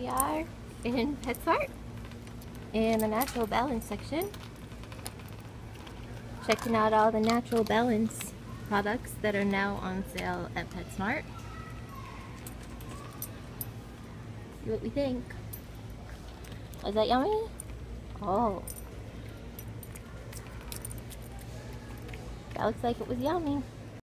we are in PetSmart in the Natural Balance section, checking out all the Natural Balance products that are now on sale at PetSmart. See what we think. Was that yummy? Oh, that looks like it was yummy.